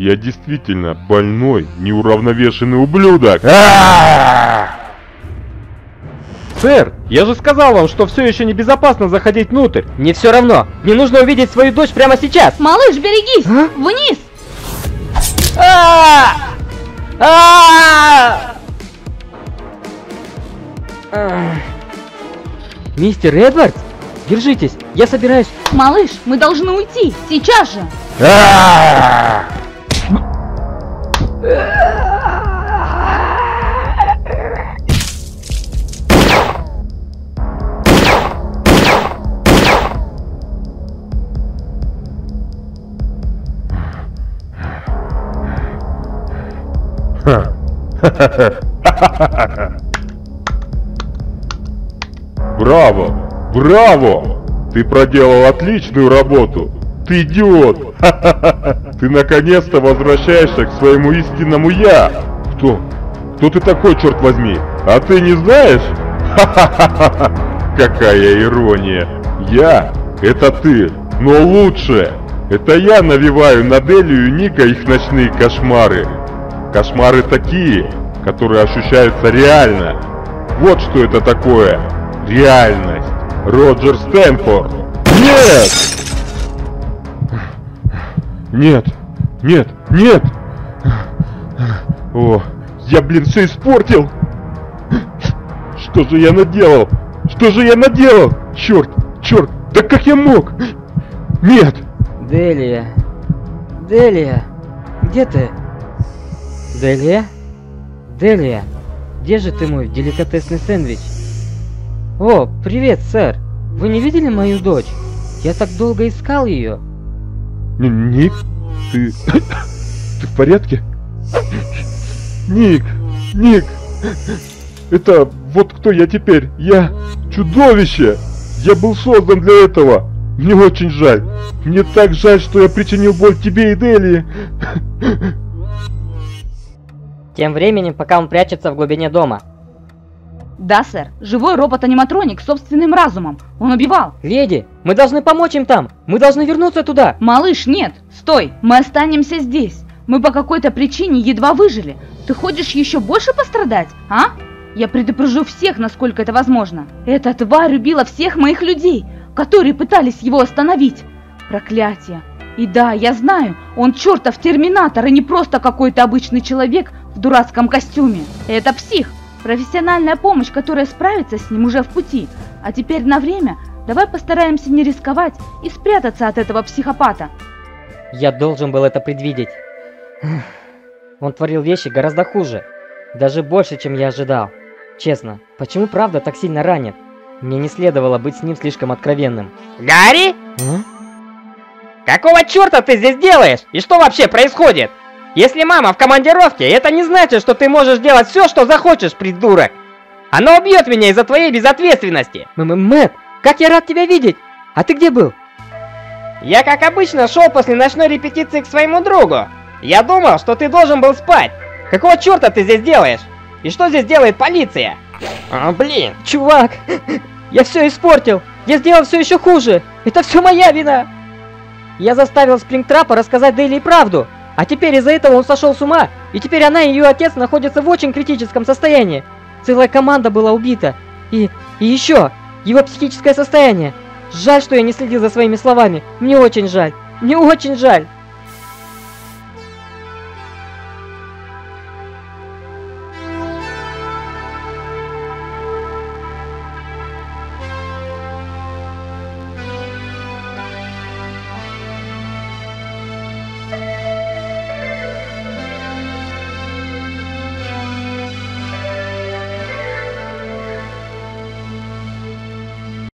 Я действительно больной, неуравновешенный ублюдок. Сэр, я же сказал вам, что все еще небезопасно заходить внутрь. Мне все равно. Мне нужно увидеть свою дочь прямо сейчас. Малыш, берегись! Вниз! Мистер Эдвардс, держитесь, я собираюсь. Малыш, мы должны уйти, сейчас же. Браво! Браво! Ты проделал отличную работу! Ты идиот! Ты наконец-то возвращаешься к своему истинному я! Кто? Кто ты такой, черт возьми? А ты не знаешь? Какая ирония! Я — это ты, но лучше! Это я навеваю на Делию и Ника их ночные кошмары! Кошмары такие, которые ощущаются реально. Вот что это такое. Реальность. Роджер Стэнфорд. Нет! Нет. Нет. Нет. О, я, блин, все испортил. Что же я наделал? Что же я наделал? Черт, черт, да как я мог? Нет. Делия. Делия. Где ты? Делия? Делия, где же ты, мой деликатесный сэндвич? О, привет, сэр. Вы не видели мою дочь? Я так долго искал ее. Ник, ты в порядке? Ник, Ник, это вот кто я теперь? Я чудовище. Я был создан для этого. Мне очень жаль. Мне так жаль, что я причинил боль тебе и Делии. Тем временем, пока он прячется в глубине дома. Да, сэр. Живой робот-аниматроник с собственным разумом. Он убивал. Леди, мы должны помочь им там. Мы должны вернуться туда. Малыш, нет. Стой. Мы останемся здесь. Мы по какой-то причине едва выжили. Ты хочешь еще больше пострадать, а? Я предупрежу всех, насколько это возможно. Эта тварь убила всех моих людей, которые пытались его остановить. Проклятие. И да, я знаю, он чертов терминатор, и не просто какой-то обычный человек в дурацком костюме. Это псих. Профессиональная помощь, которая справится с ним, уже в пути. А теперь на время давай постараемся не рисковать и спрятаться от этого психопата. Я должен был это предвидеть. Он творил вещи гораздо хуже. Даже больше, чем я ожидал. Честно, почему правда так сильно ранит? Мне не следовало быть с ним слишком откровенным. Гарри? Какого черта ты здесь делаешь? И что вообще происходит? Если мама в командировке, это не значит, что ты можешь делать все, что захочешь, придурок. Она убьет меня из-за твоей безответственности. Мэтт, как я рад тебя видеть. А ты где был? Я, как обычно, шел после ночной репетиции к своему другу. Я думал, что ты должен был спать. Какого черта ты здесь делаешь? И что здесь делает полиция? Блин. Чувак, я все испортил. Я сделал все еще хуже. Это все моя вина. Я заставил Спрингтрапа рассказать Дейли правду, а теперь из-за этого он сошел с ума, и теперь она и ее отец находятся в очень критическом состоянии. Целая команда была убита, и еще, его психическое состояние. Жаль, что я не следил за своими словами, мне очень жаль, мне очень жаль.